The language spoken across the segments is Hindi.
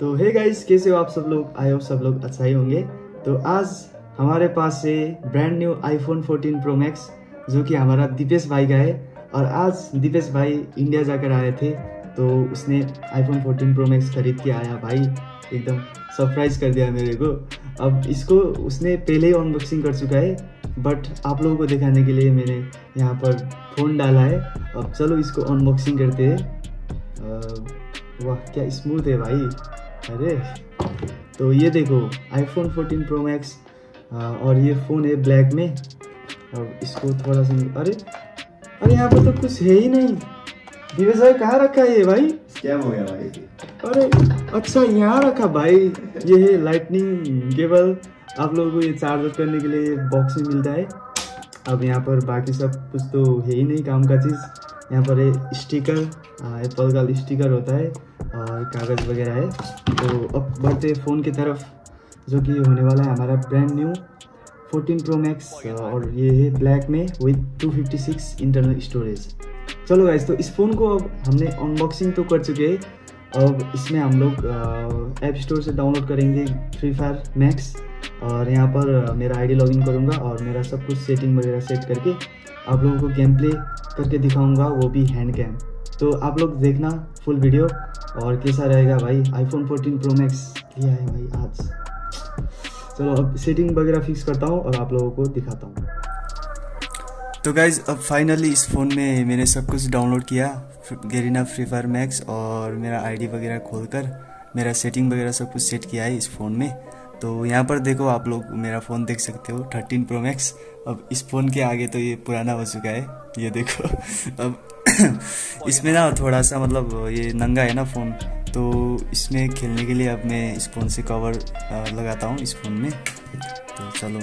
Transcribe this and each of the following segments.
तो हे गाइस, कैसे हो आप सब लोग? आई होप सब लोग अच्छा ही होंगे। तो आज हमारे पास है brand new iPhone 14 Pro Max जो कि हमारा दीपेश भाई का है। और आज दीपेश भाई इंडिया जाकर आए थे तो उसने iPhone 14 Pro Max खरीद के आया। भाई एकदम सरप्राइज कर दिया मेरे को। अब इसको उसने पहले ही अनबॉक्सिंग कर चुका है बट आप लोगों को दिखाने के लिए मैंने यहाँ पर फ़ोन डाला है। अब चलो इसको अनबॉक्सिंग करते हैं। वाह क्या स्मूथ है भाई। अरे तो ये देखो iPhone 14 Pro Max और ये फ़ोन है ब्लैक में। अब इसको थोड़ा सा अरे यहाँ पर तो कुछ है ही नहीं। दीपेश भाई कहाँ रखा है ये भाई? स्कैम हो गया भाई। अरे अच्छा यहाँ रखा भाई। ये है लाइटनिंग केबल, आप लोगों को ये चार्ज करने के लिए बॉक्स में मिलता है। अब यहाँ पर बाकी सब कुछ तो है ही नहीं काम का चीज़। यहाँ पर है स्टिकर, एप्पल का स्टिकर होता है और कागज़ वगैरह है। तो अब बढ़ते फ़ोन की तरफ जो कि होने वाला है हमारा ब्रांड न्यू 14 Pro Max और ये है ब्लैक में विथ 256 इंटरनल स्टोरेज। चलो गाइस, तो इस फ़ोन को अब हमने अनबॉक्सिंग तो कर चुके हैं। अब इसमें हम लोग ऐप स्टोर से डाउनलोड करेंगे फ्री फायर मैक्स और यहाँ पर मेरा आईडी लॉगिन करूँगा और मेरा सब कुछ सेटिंग वगैरह सेट करके आप लोगों को गेम प्ले करके दिखाऊँगा, वो भी हैंड कैम। तो आप लोग देखना फुल वीडियो। और कैसा रहेगा भाई, iPhone 14 Pro Max लिया है भाई आज। चलो अब सेटिंग वगैरह फिक्स करता हूँ और आप लोगों को दिखाता हूँ। तो गाइज़ अब फाइनली इस फ़ोन में मैंने सब कुछ डाउनलोड किया, गेरिना फ्री फायर मैक्स, और मेरा आईडी वगैरह खोलकर मेरा सेटिंग वगैरह सब कुछ सेट किया है इस फ़ोन में। तो यहाँ पर देखो आप लोग मेरा फ़ोन देख सकते हो 13 Pro Max। अब इस फ़ोन के आगे तो ये पुराना हो चुका है, ये देखो। अब इसमें ना थोड़ा सा मतलब ये नंगा है ना फ़ोन, तो इसमें खेलने के लिए अब मैं इस फ़ोन से कवर लगाता हूँ इस फ़ोन में। तो चलो,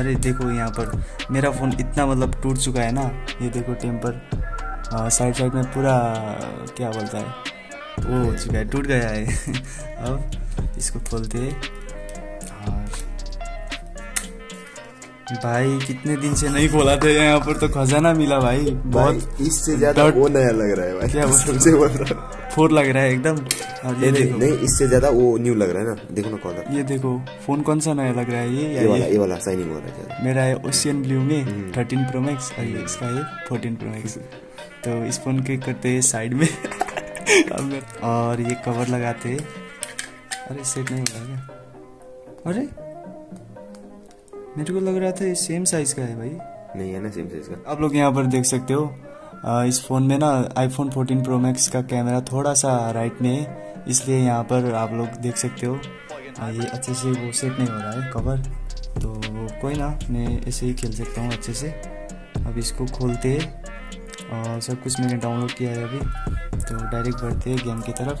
अरे देखो यहाँ पर मेरा फ़ोन इतना मतलब टूट चुका है ना, ये देखो टेम्पर साइड में पूरा क्या बोलता है वो हो चुका है, टूट गया है। अब इसको खोलते हैं। भाई कितने दिन से नहीं खोला था, यहाँ पर तो खजाना मिला भाई। बहुत इससे ज्यादा वो नया लग रहा है भाई, क्या बोल रहा है, फोर लग रहा है एकदम। और ये देखो नहीं, इससे ज्यादा वो न्यू लग रहा है ना, देखो ना कॉलर। ये देखो फोन कौन सा नया लग रहा है, ये वाला शाइनिंग हो रहा है। मेरा है ओशियन ब्लू में 13 Pro Max और ये इसका है 14 Pro Max। तो इस फोन के करते है साइड में और ये कवर लगाते है। अरे सेट नहीं हो रहा है, अरे मेरे को लग रहा था ये सेम साइज का है भाई। नहीं है ना सेम साइज का। आप लोग यहाँ पर देख सकते हो इस फ़ोन में ना iPhone 14 Pro Max का कैमरा थोड़ा सा राइट में है, इसलिए यहाँ पर आप लोग देख सकते हो ये अच्छे से वो सेट नहीं हो रहा है कवर। तो कोई ना, मैं ऐसे ही खेल सकता हूँ अच्छे से। अब इसको खोलते हैं और सब कुछ मैंने डाउनलोड किया है अभी। तो डायरेक्ट बढ़ते हैं गेम की तरफ।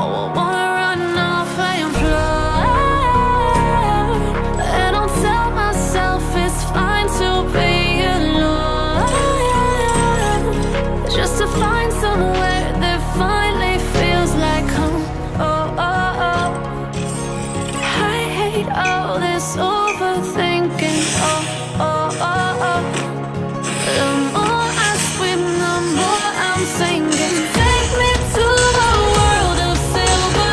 Oh, I wanna run off and fly, and I'll tell myself it's fine to be alone, just to find somewhere that finally feels like home. Oh, oh, oh. I hate all this overthinking, oh, oh, oh, oh. The more I swim, the more I'm sinking. Take me to a world of silver.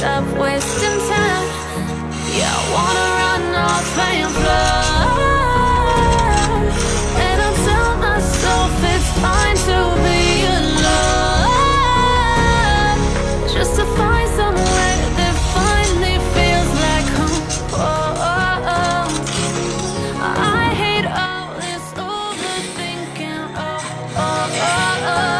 stop wasting time. Yeah, I wanna run off and fly, and I tell myself it's fine to be alone, just to find somewhere that finally feels like home. Oh, oh, oh. I hate all this overthinking. Oh, oh, oh, oh.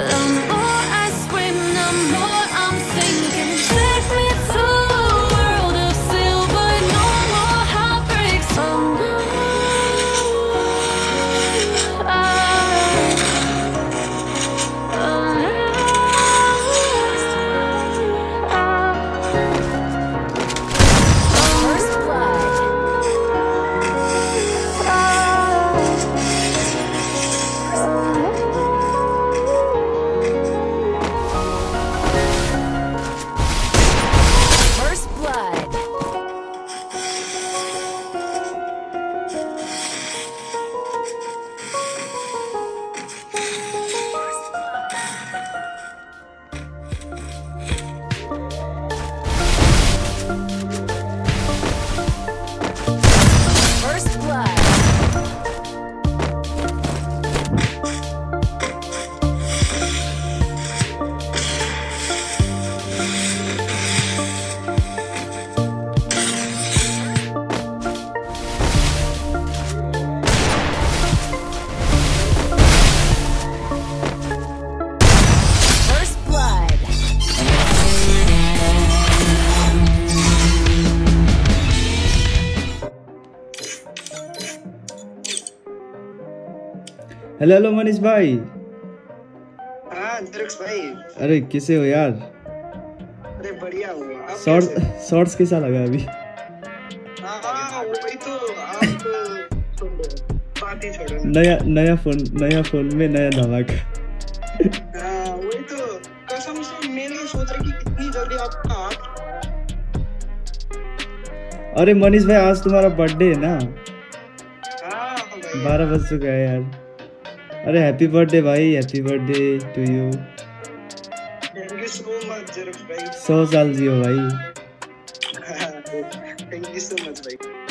The more I scream, the more I'm thinking. Take me to a world of silver, no more heartbreaks. First blood. First blood. First blood. First blood. Hello hello Manish भाई, हाँ दृक्ष भाई, अरे कैसे हो यार? अरे बढ़िया हुआ आप कैसे हो? शॉर्ट्स कैसा लगा अभी? हाँ, वही तो आप छोड़ो, बात ही छोड़ो ना। नया फोन में नया धमाका। हाँ वही तो, कसम से मैं नहीं सोच रहा कि कितनी जल्दी आपका अरे मनीष भाई आज तुम्हारा बर्थडे है ना, हाँ भाई 12 बज चुका है यार। अरे हैप्पी बर्थडे भाई, happy birthday to you. Thank you so much जरूर भाई, 100 साल जियो भाई। थैंक यू सो मच भाई।